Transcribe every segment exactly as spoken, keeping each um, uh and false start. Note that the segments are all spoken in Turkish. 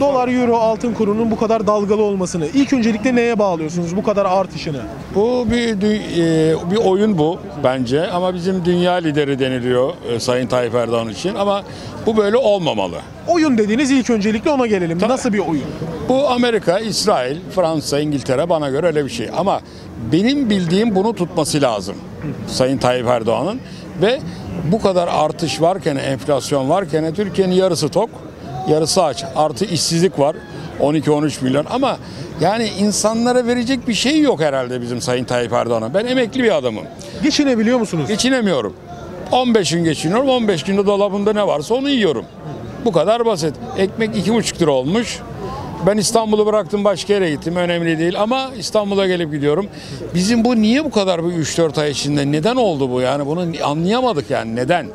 Dolar, euro, altın kurunun bu kadar dalgalı olmasını ilk öncelikle neye bağlıyorsunuz bu kadar artışını? Bu bir bir oyun bu bence, ama bizim dünya lideri deniliyor Sayın Tayyip Erdoğan için, ama bu böyle olmamalı. Oyun dediğiniz, ilk öncelikle ona gelelim. Tabii. Nasıl bir oyun? Bu Amerika, İsrail, Fransa, İngiltere, bana göre öyle bir şey. Ama benim bildiğim bunu tutması lazım Sayın Tayyip Erdoğan'ın. Ve bu kadar artış varken, enflasyon varken, Türkiye'nin yarısı tok, yarısı aç. Artı işsizlik var, on iki on üç milyon. Ama yani insanlara verecek bir şey yok herhalde bizim Sayın Tayyip Erdoğan'a. Ben emekli bir adamım. Geçinebiliyor musunuz? Geçinemiyorum. on beş gün geçiniyorum, on beş günde dolabımda ne varsa onu yiyorum. Bu kadar basit. Ekmek iki buçuk lira olmuş. Ben İstanbul'u bıraktım, başka yere gittim, önemli değil, ama İstanbul'a gelip gidiyorum. Bizim bu niye bu kadar bu üç dört ay içinde neden oldu bu, yani bunu anlayamadık yani neden?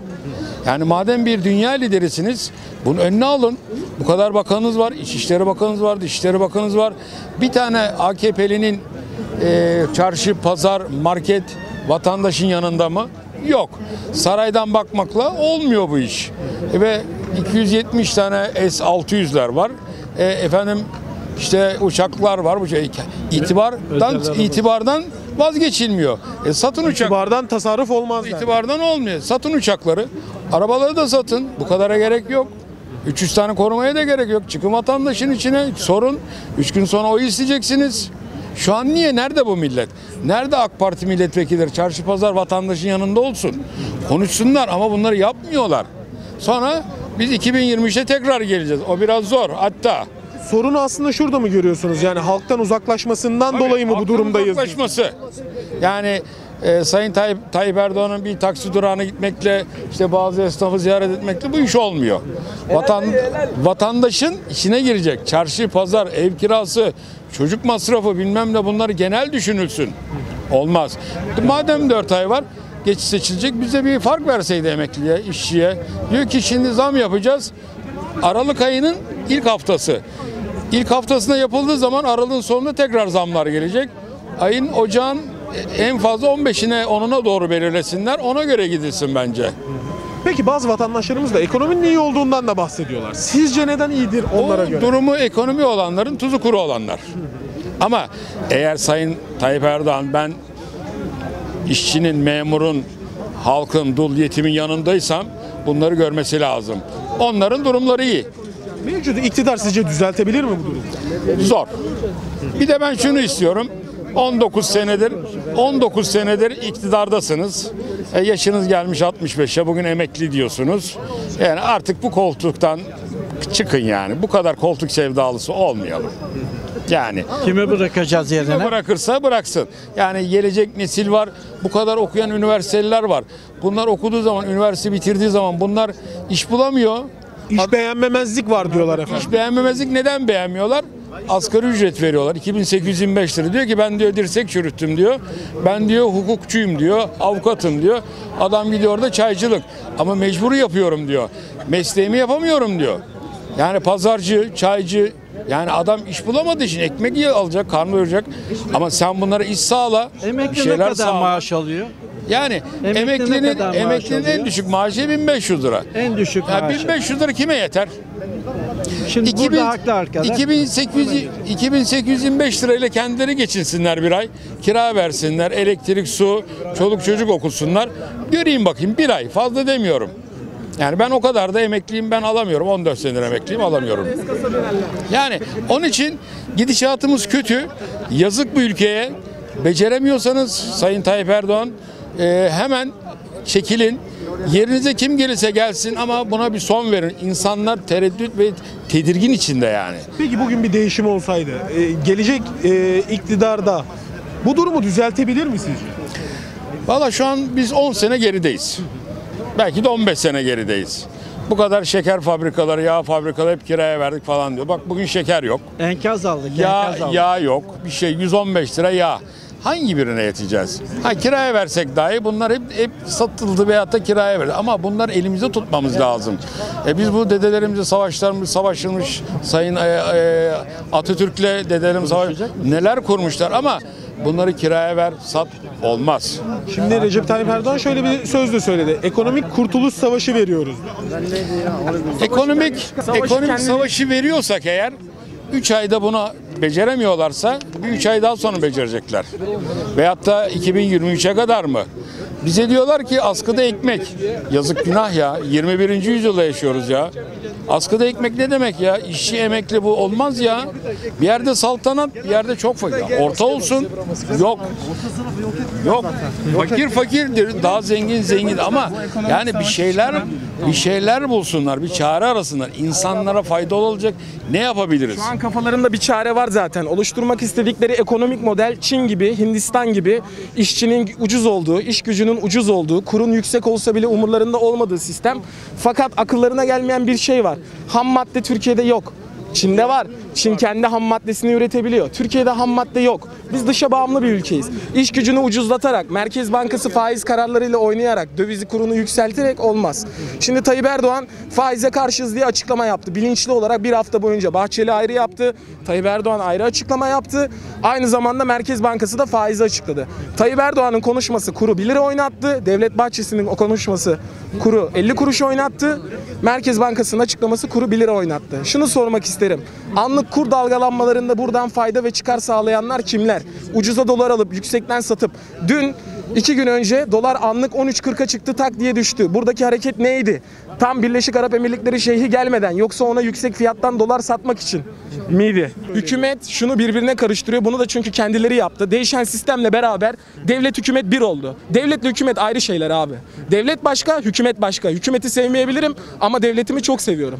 Yani madem bir dünya liderisiniz, bunun önüne alın. Bu kadar bakanınız var, İçişleri Bakanınız var, Dışişleri Bakanınız var. Bir tane A K P'linin e, çarşı, pazar, market vatandaşın yanında mı? Yok. Saraydan bakmakla olmuyor bu iş. E, ve iki yüz yetmiş tane S altı yüzler var. E, efendim işte uçaklar var, bu şey itibardan itibardan vazgeçilmiyor. E, satın uçak. İtibardan tasarruf olmaz. İtibardan yani olmuyor. Satın uçakları, arabaları da satın. Bu kadara gerek yok. üç yüz tane korumaya da gerek yok. Çıkın vatandaşın içine, sorun. üç gün sonra oy isteyeceksiniz. Şu an niye, nerede bu millet? Nerede AK Parti milletvekilleri? Çarşı pazar vatandaşın yanında olsun. Konuşsunlar, ama bunları yapmıyorlar. Sonra biz iki bin yirmi üçte tekrar geleceğiz. O biraz zor hatta. Sorunu aslında şurada mı görüyorsunuz? Yani halktan uzaklaşmasından Tabii, dolayı mı bu durumdayız? Uzaklaşması. Yani e, Sayın Tayyip, Tayyip Erdoğan'ın bir taksi durağına gitmekle, işte bazı esnafı ziyaret etmekle bu iş olmuyor. Vatan, vatandaşın içine girecek. Çarşı, pazar, ev kirası, çocuk masrafı, bilmem ne, bunları genel düşünülsün. Olmaz. Madem dört ay var, geç seçilecek, bize bir fark verseydi emekliye, işçiye. Diyor ki şimdi zam yapacağız. Aralık ayının ilk haftası. İlk haftasında yapıldığı zaman aralığın sonunda tekrar zamlar gelecek. Ayın, ocağın en fazla on beşine onuna doğru belirlesinler. Ona göre gidilsin bence. Peki bazı vatandaşlarımız da ekonominin iyi olduğundan da bahsediyorlar. Sizce neden iyidir onlara o göre? Durumu ekonomi olanların, tuzu kuru olanlar. Ama eğer Sayın Tayyip Erdoğan, ben işçinin, memurun, halkın, dul, yetimin yanındaysam bunları görmesi lazım. Onların durumları iyi. Mevcut iktidar sizce düzeltebilir mi bu durumu? Zor. Bir de ben şunu istiyorum. on dokuz senedir on dokuz senedir iktidardasınız. E yaşınız gelmiş altmış beşe, bugün emekli diyorsunuz. Yani artık bu koltuktan çıkın yani. Bu kadar koltuk sevdalısı olmayalım. Yani kimi bırakacağız yerine? Kimi bırakırsa bıraksın. Yani gelecek nesil var. Bu kadar okuyan üniversiteliler var. Bunlar okuduğu zaman, üniversite bitirdiği zaman bunlar iş bulamıyor. İş beğenmemezlik var diyorlar efendim. İş beğenmemezlik, neden beğenmiyorlar? Asgari ücret veriyorlar. iki bin sekiz yüz yirmi beş lira. Diyor ki ben diyor dirsek çürüttüm diyor. Ben diyor hukukçuyum diyor. Avukatım diyor. Adam gidiyor da çaycılık. Ama mecbur yapıyorum diyor. Mesleğimi yapamıyorum diyor. Yani pazarcı, çaycı, yani adam iş bulamadığı için ekmek alacak, karnı doyuracak. Ama sen bunlara iş sağla. Emekli ne kadar sağla. Maaş alıyor? Yani emekli emeklinin, emeklinin en düşük maaşı bin beş yüz lira. En düşük yani maaşı. bin beş yüz lira kime yeter? Şimdi iki bin sekiz yüz yirmi beş lira ile kendileri geçinsinler bir ay. Kira versinler, elektrik, su, çoluk çocuk okusunlar. Göreyim bakayım bir ay, fazla demiyorum. Yani ben o kadar da emekliyim, ben alamıyorum. on dört senedir emekliyim, alamıyorum. Yani onun için gidişatımız kötü. Yazık bu ülkeye. Beceremiyorsanız Sayın Tayyip Erdoğan, e, hemen çekilin. Yerinize kim gelirse gelsin, ama buna bir son verin. İnsanlar tereddüt ve tedirgin içinde yani. Peki bugün bir değişim olsaydı, e, gelecek e, iktidarda bu durumu düzeltebilir misiniz? Valla şu an biz on sene gerideyiz. Belki de on beş sene gerideyiz. Bu kadar şeker fabrikaları, yağ fabrikaları hep kiraya verdik falan diyor. Bak bugün şeker yok. Enkaz aldık. Yağ, enkaz aldık. Yağ yok. Bir şey yüz on beş lira yağ. Hangi birine yeteceğiz? Ha, kiraya versek dahi bunlar hep, hep satıldı veyahut da kiraya verildi. Ama bunlar elimizde tutmamız lazım. E biz bu dedelerimizi, savaşlarımız savaşılmış, Sayın e, e, Atatürk'le dedelerimiz savaş, neler kurmuşlar, ama bunları kiraya ver, sat, olmaz. Şimdi Recep Tayyip Erdoğan şöyle bir sözle söyledi. Ekonomik kurtuluş savaşı veriyoruz. Ekonomik ekonomik savaşı veriyorsak eğer, üç ayda buna beceremiyorlarsa bir üç ay daha sonra becerecekler. Veyahut da iki bin yirmi üçe kadar mı? Bize diyorlar ki askıda ekmek. Yazık, günah ya. yirmi birinci yüzyılda yaşıyoruz ya. Askıda ekmek ne demek ya? İşçi, emekli, bu olmaz ya. Bir yerde saltanat, bir yerde çok fakir. Orta olsun. Yok. Yok. Fakir fakirdir. Daha zengin zengin, ama yani bir şeyler bir şeyler bulsunlar. Bir çare arasınlar. İnsanlara faydalı olacak ne yapabiliriz? Şu an kafalarında bir çare var zaten. Oluşturmak istedikleri ekonomik model Çin gibi, Hindistan gibi işçinin ucuz olduğu, iş gücünün ucuz olduğu, kurun yüksek olsa bile umurlarında olmadığı sistem. Fakat akıllarına gelmeyen bir şey var. Ham madde Türkiye'de yok. Çin'de var. Çin kendi ham maddesini üretebiliyor. Türkiye'de ham madde yok. Biz dışa bağımlı bir ülkeyiz. İş gücünü ucuzlatarak, Merkez Bankası faiz kararlarıyla oynayarak, dövizi kurunu yükselterek olmaz. Şimdi Tayyip Erdoğan faize karşıyız diye açıklama yaptı. Bilinçli olarak bir hafta boyunca Bahçeli ayrı yaptı. Tayyip Erdoğan ayrı açıklama yaptı. Aynı zamanda Merkez Bankası da faizi açıkladı. Tayyip Erdoğan'ın konuşması kuru bir lira oynattı. Devlet Bahçesi'nin o konuşması kuru elli kuruş oynattı. Merkez Bankası'nın açıklaması kuru bir lira oynattı. Şunu sormak isterim. Anlık kur dalgalanmalarında buradan fayda ve çıkar sağlayanlar kimler? Ucuza dolar alıp yüksekten satıp, dün iki gün önce dolar anlık on üç kırka çıktı, tak diye düştü. Buradaki hareket neydi? Tam Birleşik Arap Emirlikleri şeyhi gelmeden, yoksa ona yüksek fiyattan dolar satmak için miydi? Hükümet şunu birbirine karıştırıyor. Bunu da çünkü kendileri yaptı. Değişen sistemle beraber devlet hükümet bir oldu. Devletle hükümet ayrı şeyler abi. Devlet başka, hükümet başka. Hükümeti sevmeyebilirim ama devletimi çok seviyorum.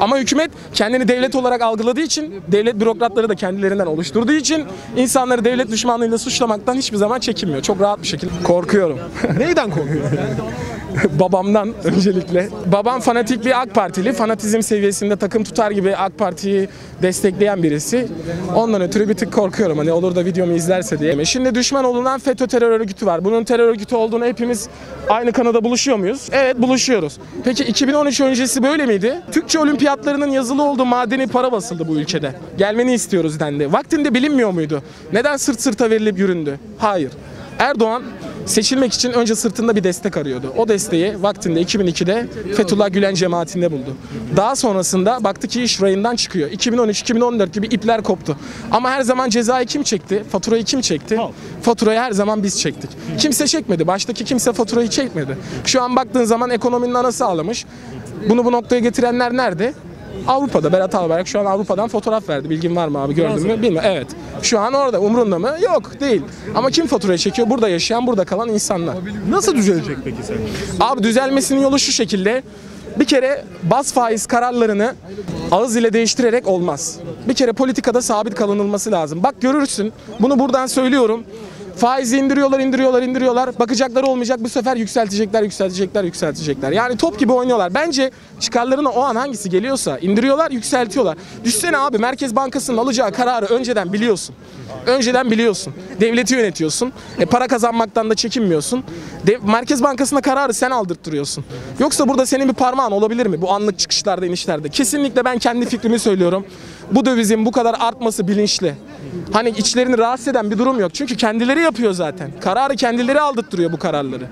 Ama hükümet kendini devlet olarak algıladığı için, devlet bürokratları da kendilerinden oluşturduğu için insanları devlet düşmanlığıyla suçlamaktan hiçbir zaman çekinmiyor. Çok rahat bir şekilde. Korkuyorum. Neyden korkuyorsun? Babamdan öncelikle. Babam fanatikliği AK Partili. Fanatizm seviyesinde takım tutar gibi AK Parti'yi destekleyen birisi. Ondan ötürü bir tık korkuyorum. Hani olur da videomu izlerse diye. Şimdi düşman olunan FETÖ terör örgütü var. Bunun terör örgütü olduğunu hepimiz aynı kanada buluşuyor muyuz? Evet, buluşuyoruz. Peki iki bin on üç öncesi böyle miydi? Türkçe olimpiyatlarının yazılı olduğu madeni para basıldı bu ülkede. Gelmeni istiyoruz dendi. Vaktinde bilinmiyor muydu? Neden sırt sırta verilip yüründü? Hayır. Erdoğan seçilmek için önce sırtında bir destek arıyordu. O desteği vaktinde iki bin ikide Fethullah Gülen cemaatinde buldu. Daha sonrasında baktı ki iş rayından çıkıyor. iki bin on üç iki bin on dört gibi ipler koptu. Ama her zaman cezayı kim çekti? Faturayı kim çekti? Faturayı her zaman biz çektik. Kimse çekmedi. Baştaki kimse faturayı çekmedi. Şu an baktığın zaman ekonominin anası ağlamış. Bunu bu noktaya getirenler nerede? Avrupa'da. Berat Albayrak şu an Avrupa'dan fotoğraf verdi. Bilgin var mı abi? Gördün mü? Bilmiyorum. Evet. Şu an orada. Umrunda mı? Yok. Değil. Ama kim faturayı çekiyor? Burada yaşayan, burada kalan insanlar. Nasıl düzelecek peki sen? Abi düzelmesinin yolu şu şekilde. Bir kere baz faiz kararlarını ağız ile değiştirerek olmaz. Bir kere politikada sabit kalınılması lazım. Bak görürsün. Bunu buradan söylüyorum. Faizi indiriyorlar, indiriyorlar, indiriyorlar. Bakacakları olmayacak. Bu sefer yükseltecekler, yükseltecekler, yükseltecekler. Yani top gibi oynuyorlar. Bence çıkarlarına o an hangisi geliyorsa indiriyorlar, yükseltiyorlar. Düşsene abi, Merkez Bankası'nın alacağı kararı önceden biliyorsun. Önceden biliyorsun. Devleti yönetiyorsun. E, para kazanmaktan da çekinmiyorsun. De Merkez Bankası'na kararı sen aldırttırıyorsun. Yoksa burada senin bir parmağın olabilir mi bu anlık çıkışlarda, inişlerde? Kesinlikle ben kendi fikrimi söylüyorum. Bu dövizin bu kadar artması bilinçli. Hani içlerini rahatsız eden bir durum yok. Çünkü kendileri yapıyor zaten. Kararı kendileri aldırttırıyor bu kararları.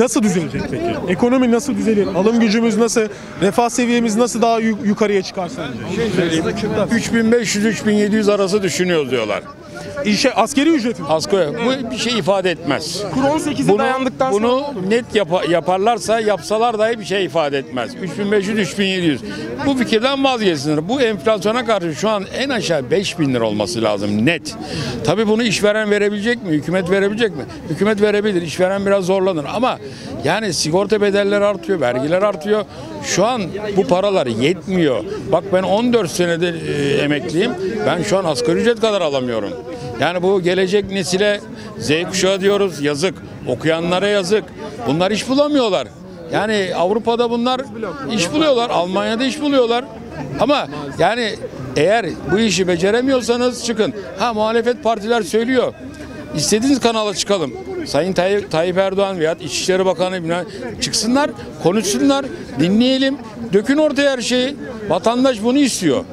Nasıl düzelecek peki? Ekonomi nasıl düzelir? Alım gücümüz nasıl? Refah seviyemiz nasıl daha yukarıya çıkar sence? üç bin beş yüz üç bin yedi yüz arası düşünüyoruz diyorlar. İşe asgari ücret mi? Asgari. Bu bir şey ifade etmez. Kur on sekize dayandıktan sonra bunu net yap yaparlarsa yapsalar dahi bir şey ifade etmez. üç bin beş yüz üç bin yedi yüz. Bu fikirden vazgeçsinler. Bu enflasyona karşı şu an en aşağı beş bin lira olması lazım net. Tabii bunu işveren verebilecek mi? Hükümet verebilecek mi? Hükümet verebilir. İşveren biraz zorlanır ama yani sigorta bedelleri artıyor, vergiler artıyor. Şu an bu paralar yetmiyor. Bak ben on dört senedir e, emekliyim. Ben şu an asgari ücret kadar alamıyorum. Yani bu gelecek nesile, Z kuşağı diyoruz, yazık. Okuyanlara yazık. Bunlar iş bulamıyorlar. Yani Avrupa'da bunlar iş buluyorlar. Almanya'da iş buluyorlar. Ama yani eğer bu işi beceremiyorsanız çıkın. Ha, muhalefet partiler söylüyor. İstediğiniz kanala çıkalım. Sayın Tay Tayyip Erdoğan veya İçişleri Bakanı çıksınlar, konuşsunlar, dinleyelim. Dökün ortaya her şeyi. Vatandaş bunu istiyor.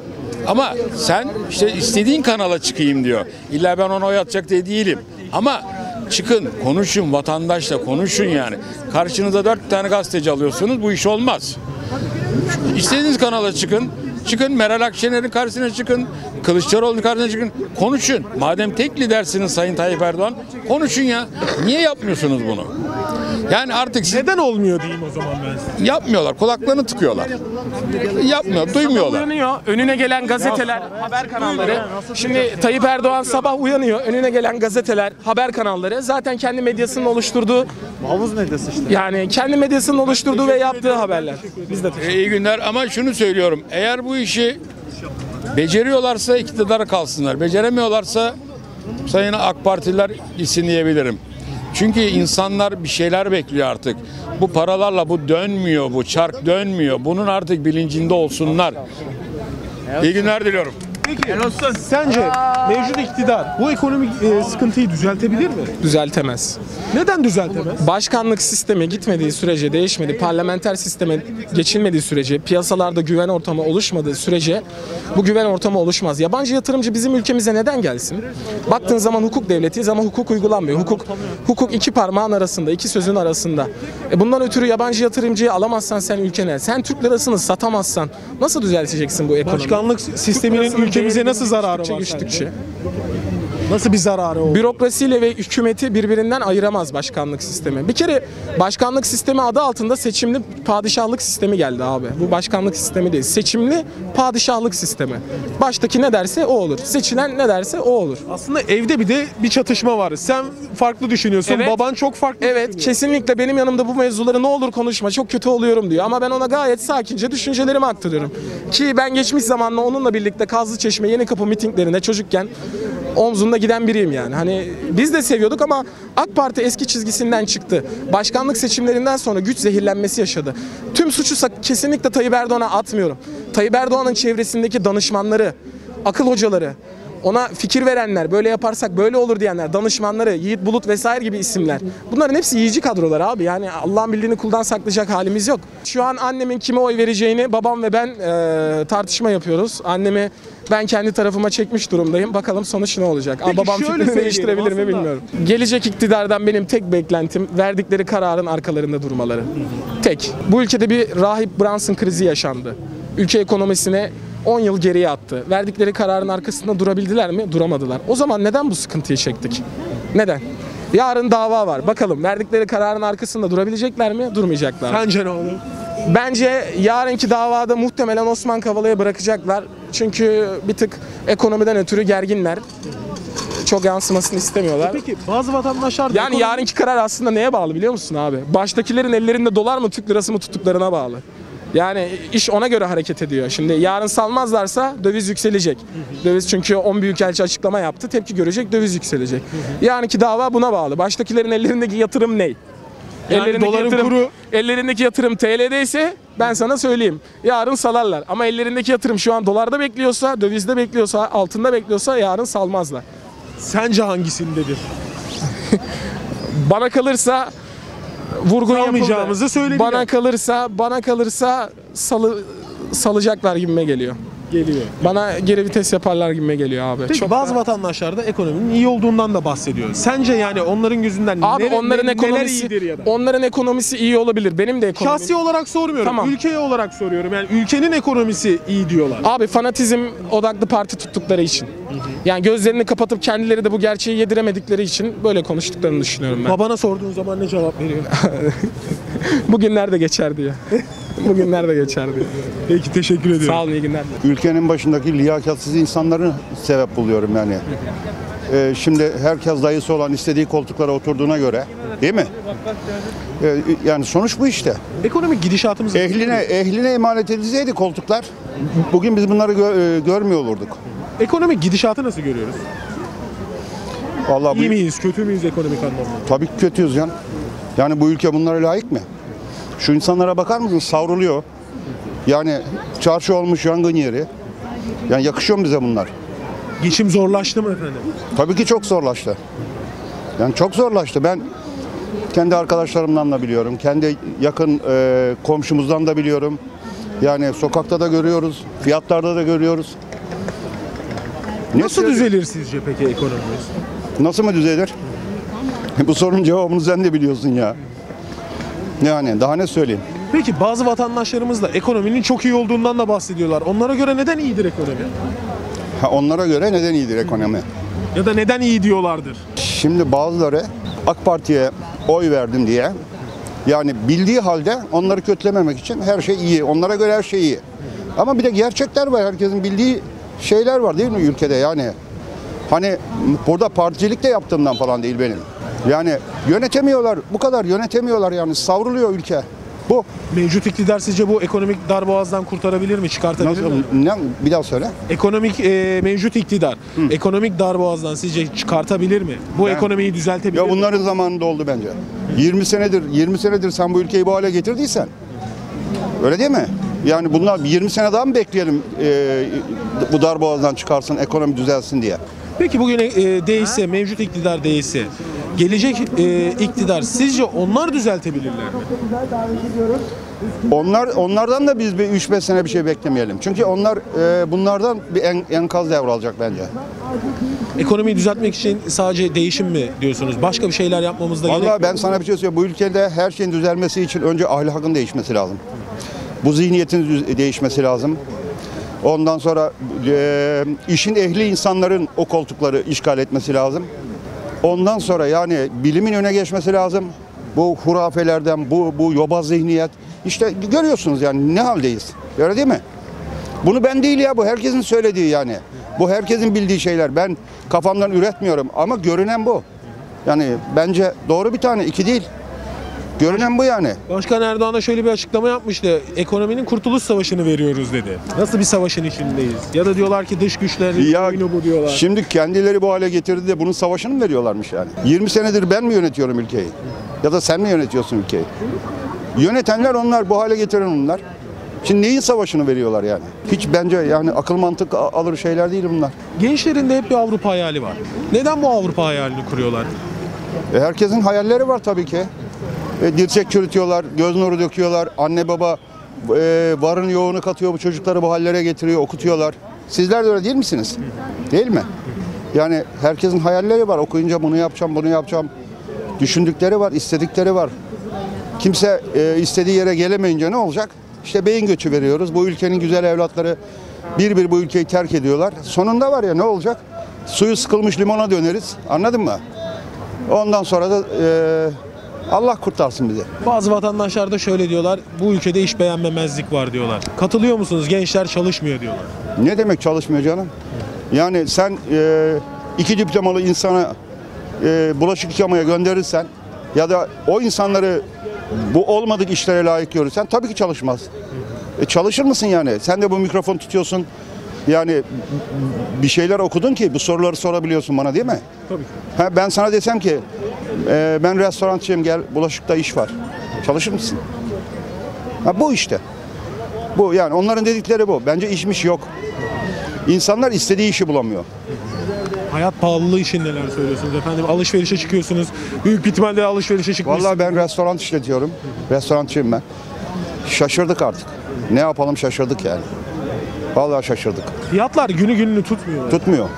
Ama sen işte istediğin kanala çıkayım diyor. İlla ben ona oy atacak diye değilim. Ama çıkın, konuşun, vatandaşla konuşun yani. Karşınıza dört tane gazeteci alıyorsunuz, bu iş olmaz. İstediğiniz kanala çıkın. Çıkın Meral Akşener'in karşısına çıkın. Kılıçdaroğlu'nun karşısına çıkın. Konuşun. Madem tek lidersiniz Sayın Tayyip Erdoğan, konuşun ya. Niye yapmıyorsunuz bunu? Yani artık siz... Neden olmuyor diyeyim o zaman ben size. Yapmıyorlar. Kulaklarını tıkıyorlar. Yapmıyor. Duymuyorlar. Uyanıyor. Önüne gelen gazeteler, haber kanalları. Şimdi Tayyip Erdoğan sabah uyanıyor. Önüne gelen gazeteler, haber kanalları. Zaten kendi medyasının oluşturduğu... Havuz medyası işte. Yani kendi medyasının oluşturduğu ve yaptığı haberler. Biz de teşekkür ederiz. İyi günler ama şunu söylüyorum. Eğer bu işi beceriyorlarsa iktidara kalsınlar. Beceremiyorlarsa Sayın AK Partililer gitsin diyebilirim. Çünkü insanlar bir şeyler bekliyor artık. Bu paralarla bu dönmüyor, bu çark dönmüyor. Bunun artık bilincinde olsunlar. İyi günler diliyorum. Peki, sence mevcut iktidar bu ekonomik e, sıkıntıyı düzeltebilir mi? Düzeltemez. Neden düzeltemez? Başkanlık sisteme gitmediği sürece, değişmedi, parlamenter sisteme geçilmediği sürece, piyasalarda güven ortamı oluşmadığı sürece bu güven ortamı oluşmaz. Yabancı yatırımcı bizim ülkemize neden gelsin? Baktığın zaman hukuk devletiyiz ama hukuk uygulanmıyor. Hukuk hukuk iki parmağın arasında, iki sözün arasında. E bundan ötürü yabancı yatırımcıyı alamazsan sen ülkene, sen Türk lirasını satamazsan nasıl düzelteceksin bu ekonomi? Başkanlık sisteminin ülke bize nasıl zararı var? Güçtükçe. Nasıl bir zararı oldu? Bürokrasiyle ve hükümeti birbirinden ayıramaz başkanlık sistemi. Bir kere başkanlık sistemi adı altında seçimli padişahlık sistemi geldi abi. Bu başkanlık sistemi değil. Seçimli padişahlık sistemi. Baştaki ne derse o olur. Seçilen ne derse o olur. Aslında evde bir de bir çatışma var. Sen farklı düşünüyorsun. Evet. Baban çok farklı evet, düşünüyor. Kesinlikle benim yanımda bu mevzuları ne olur konuşma. Çok kötü oluyorum diyor. Ama ben ona gayet sakince düşüncelerimi aktarıyorum. Ki ben geçmiş zamanla onunla birlikte Kazlıçeşme, Yenikapı mitinglerinde çocukken omzunda giden biriyim yani. Hani biz de seviyorduk ama AK Parti eski çizgisinden çıktı. Başkanlık seçimlerinden sonra güç zehirlenmesi yaşadı. Tüm suçu kesinlikle Tayyip Erdoğan'a atmıyorum. Tayyip Erdoğan'ın çevresindeki danışmanları, akıl hocaları, ona fikir verenler, böyle yaparsak böyle olur diyenler, danışmanları, Yiğit Bulut vesaire gibi isimler. Bunların hepsi yiyici kadrolar abi. Yani Allah'ın bildiğini kuldan saklayacak halimiz yok. Şu an annemin kime oy vereceğini babam ve ben e, tartışma yapıyoruz. Annemi ben kendi tarafıma çekmiş durumdayım. Bakalım sonuç ne olacak? Peki, babam fikrini değiştirebilir mi bilmiyorum. Gelecek iktidardan benim tek beklentim verdikleri kararın arkalarında durmaları. Tek. Bu ülkede bir rahip Brunson krizi yaşandı. Ülke ekonomisine on yıl geriye attı. Verdikleri kararın arkasında durabildiler mi? Duramadılar. O zaman neden bu sıkıntıyı çektik? Neden? Yarın dava var. Bakalım verdikleri kararın arkasında durabilecekler mi? Durmayacaklar. Sence ne olur? Bence yarınki davada muhtemelen Osman Kavala'ya bırakacaklar. Çünkü bir tık ekonomiden ötürü gerginler. Çok yansımasını istemiyorlar. Peki bazı vatandaşlar... Yani ekonomi... yarınki karar aslında neye bağlı biliyor musun abi? Baştakilerin ellerinde dolar mı Türk lirası mı tuttuklarına bağlı. Yani iş ona göre hareket ediyor. Şimdi yarın salmazlarsa döviz yükselecek. Döviz çünkü on büyükelçi açıklama yaptı. Tepki görecek, döviz yükselecek. Yarınki dava buna bağlı. Baştakilerin ellerindeki yatırım ne? Yani ellerindeki yatırım, kuru... ellerindeki yatırım T L'deyse ben sana söyleyeyim. Yarın salarlar. Ama ellerindeki yatırım şu an dolarda bekliyorsa, dövizde bekliyorsa, altında bekliyorsa yarın salmazlar. Sence hangisindedir? Bana kalırsa... Vurgun yapamayacağımızı söylediler. Bana kalırsa, bana kalırsa salı salacaklar gibime geliyor. Geliyor. Bana geri vites yaparlar gibime geliyor abi. Peki, çok bazı da... vatandaşlar da ekonominin iyi olduğundan da bahsediyor. Sence yani onların gözünden abi neler, onların neler, ekonomisi, neler iyidir ya da? Onların ekonomisi iyi olabilir. Benim de ekonomim. Şahsi olarak sormuyorum. Tamam. Ülkeye olarak soruyorum. Yani ülkenin ekonomisi iyi diyorlar. Abi fanatizm odaklı parti tuttukları için. Yani gözlerini kapatıp kendileri de bu gerçeği yediremedikleri için böyle konuştuklarını düşünüyorum ben. Babana sorduğun zaman ne cevap veriyor? Bugünler de geçer diyor. Bugünler de geçer diyor. Peki teşekkür ediyorum. Sağ olun, iyi günler. Ülkenin başındaki liyakatsiz insanların sebep buluyorum yani. Ee, şimdi herkes dayısı olan istediği koltuklara oturduğuna göre değil mi? Ee, yani sonuç bu işte. Ekonomik gidişatımız... Ehline, ehline emanet edilseydi koltuklar bugün biz bunları gö görmüyor olurduk. Ekonomik gidişatı nasıl görüyoruz? Vallahi İyi bu... miyiz, kötü müyüz ekonomik anlamda? Tabii ki kötüyüz yani. Yani bu ülke bunlara layık mı? Şu insanlara bakar mısın? Savruluyor. Yani çarşı olmuş yangın yeri. Yani yakışıyor mu bize bunlar? Geçim zorlaştı mı efendim? Tabii ki çok zorlaştı. Yani çok zorlaştı. Ben kendi arkadaşlarımdan da biliyorum. Kendi yakın e, komşumuzdan da biliyorum. Yani sokakta da görüyoruz. Fiyatlarda da görüyoruz. Nasıl düzelir sizce peki ekonomimiz? Nasıl mı düzelir? Bu sorunun cevabını sen de biliyorsun ya. Yani daha ne söyleyeyim? Peki bazı vatandaşlarımız da ekonominin çok iyi olduğundan da bahsediyorlar. Onlara göre neden iyidir ekonomi? Ha, onlara göre neden iyidir ekonomi? Ya da neden iyi diyorlardır? Şimdi bazıları AK Parti'ye oy verdim diye, yani bildiği halde onları kötülememek için her şey iyi, onlara göre her şey iyi. Ama bir de gerçekler var, herkesin bildiği şeyler var değil mi ülkede yani? Hani burada particilik de yaptığımdan falan değil benim. Yani yönetemiyorlar, bu kadar yönetemiyorlar yani, savruluyor ülke. Bu. Mevcut iktidar sizce bu ekonomik darboğazdan kurtarabilir mi, çıkartabilir Nasıl, mi? Ne, bir daha söyle. Ekonomik e, mevcut iktidar, Hı. ekonomik darboğazdan sizce çıkartabilir mi? Bu ben, ekonomiyi düzeltebilir ya mi? Ya bunların zamanında oldu bence. yirmi senedir, yirmi senedir sen bu ülkeyi bu hale getirdiysen, öyle değil mi? Yani bunlar yirmi sene daha mı bekleyelim e, bu darboğazdan çıkarsın, ekonomi düzelsin diye? Peki bugün e, değişse, mevcut iktidar değişse, gelecek e, iktidar sizce onlar düzeltebilirler mi? Onlar, onlardan da biz bir üç beş sene bir şey beklemeyelim. Çünkü onlar e, bunlardan bir en, enkaz devralacak bence. Ekonomiyi düzeltmek için sadece değişim mi diyorsunuz? Başka bir şeyler yapmamız da gerek. Vallahi ben sana bir şey söyleyeyim. Bu ülkede her şeyin düzelmesi için önce ahlakın değişmesi lazım. Bu zihniyetin değişmesi lazım. Ondan sonra e, işin ehli insanların o koltukları işgal etmesi lazım. Ondan sonra yani bilimin öne geçmesi lazım. Bu hurafelerden, bu, bu yobaz zihniyet. İşte görüyorsunuz yani ne haldeyiz. Öyle değil mi? Bunu ben değil ya, bu herkesin söylediği yani. Bu herkesin bildiği şeyler. Ben kafamdan üretmiyorum ama görünen bu. Yani bence doğru bir tane, iki değil. Görünen bu yani. Başkan Erdoğan'a şöyle bir açıklama yapmıştı. Ekonominin kurtuluş savaşını veriyoruz dedi. Nasıl bir savaşın içindeyiz? Ya da diyorlar ki dış güçlerin oyunu bu diyorlar. Şimdi kendileri bu hale getirdi de bunun savaşını mı veriyorlarmış yani? yirmi senedir ben mi yönetiyorum ülkeyi? Ya da sen mi yönetiyorsun ülkeyi? Yönetenler onlar, bu hale getiren onlar. Şimdi neyin savaşını veriyorlar yani? Hiç bence yani akıl mantık alır şeyler değil bunlar. Gençlerin de hep bir Avrupa hayali var. Neden bu Avrupa hayalini kuruyorlar? E herkesin hayalleri var tabii ki. E, dirçek çürütüyorlar, göz nuru döküyorlar, anne baba e, varın yoğunu katıyor, bu çocukları bu hallere getiriyor, okutuyorlar. Sizler de öyle değil misiniz? Değil mi? Yani herkesin hayalleri var, okuyunca bunu yapacağım, bunu yapacağım. Düşündükleri var, istedikleri var. Kimse e, istediği yere gelemeyince ne olacak? İşte beyin göçü veriyoruz, bu ülkenin güzel evlatları bir bir bu ülkeyi terk ediyorlar. Sonunda var ya ne olacak? Suyu sıkılmış limona döneriz, anladın mı? Ondan sonra da... E, Allah kurtarsın bizi. Bazı vatandaşlar da şöyle diyorlar, bu ülkede iş beğenmemezlik var diyorlar. Katılıyor musunuz? Gençler çalışmıyor diyorlar. Ne demek çalışmıyor canım? Yani sen e, iki diplomalı insana e, bulaşık yıkamaya gönderirsen ya da o insanları bu olmadık işlere layık görürsen tabii ki çalışmaz. E, çalışır mısın yani? Sen de bu mikrofon tutuyorsun. Yani bir şeyler okudun ki bu soruları sorabiliyorsun bana değil mi? Tabii ki. Ha, ben sana desem ki e, ben restorançıyım, gel bulaşıkta iş var. Çalışır mısın? Ha, bu işte. Bu yani onların dedikleri bu. Bence işmiş yok. İnsanlar istediği işi bulamıyor. Hayat pahalılığı için neler söylüyorsunuz efendim? Alışverişe çıkıyorsunuz. Büyük ihtimalle alışverişe çıkmışsınız. Vallahi ben restoran işletiyorum. Restorançıyım ben. Şaşırdık artık. Ne yapalım, şaşırdık yani. Vallahi şaşırdık. Fiyatlar günü gününü tutmuyor. Tutmuyor.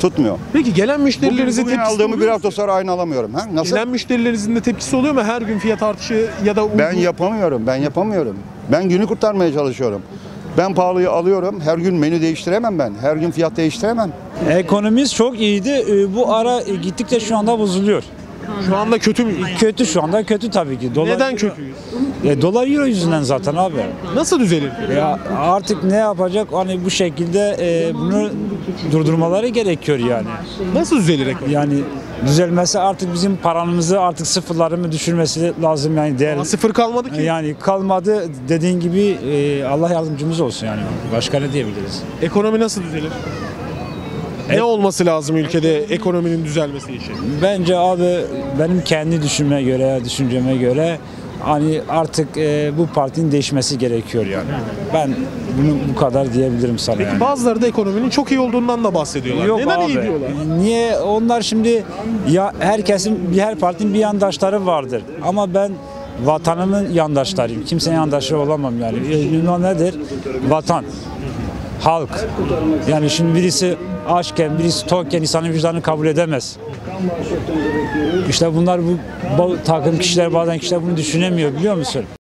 Tutmuyor. Peki gelen müşterilerinize tepkisi oluyor mu? Aldığımı bir hafta sonra aynı alamıyorum. Ha? Nasıl? Gelen müşterilerinizin de tepkisi oluyor mu? Her gün fiyat artışı ya da... Uzun... Ben yapamıyorum, ben yapamıyorum. Ben günü kurtarmaya çalışıyorum. Ben pahalıyı alıyorum. Her gün menü değiştiremem ben. Her gün fiyat değiştiremem. Ekonomimiz çok iyiydi. Bu ara gittikçe şu anda bozuluyor. Şu anda kötü mü? Kötü şu anda kötü tabii ki. Dolar, neden kötüyüz? E, dolar euro yüzünden zaten abi. Nasıl düzelir? Ya artık ne yapacak? Hani bu şekilde e, bunu durdurmaları gerekiyor yani. Nasıl düzelir? Yani düzelmesi artık bizim paramızı artık sıfırlarımı düşürmesi lazım yani değer. Ama sıfır kalmadı ki. Yani kalmadı dediğin gibi e, Allah yardımcımız olsun yani. Başka ne diyebiliriz? Ekonomi nasıl düzelir? Ne olması lazım ülkede ekonominin düzelmesi için? Bence abi benim kendi düşünme göre, düşünceme göre hani artık e, bu partinin değişmesi gerekiyor yani. Ben bunu bu kadar diyebilirim sana. Peki yani. Bazıları da ekonominin çok iyi olduğundan da bahsediyorlar. Yok neden abi, iyi diyorlar? Niye? Onlar şimdi ya herkesin, her partinin bir yandaşları vardır. Ama ben vatanımın yandaşlarıyım. Kimsenin yandaşı olamam yani. Ünvan nedir? Vatan. halk. Yani şimdi birisi açken, birisi tokken insanın vicdanını kabul edemez. İşte bunlar bu, bu takım kişiler, bazen kişiler bunu düşünemiyor, biliyor musun?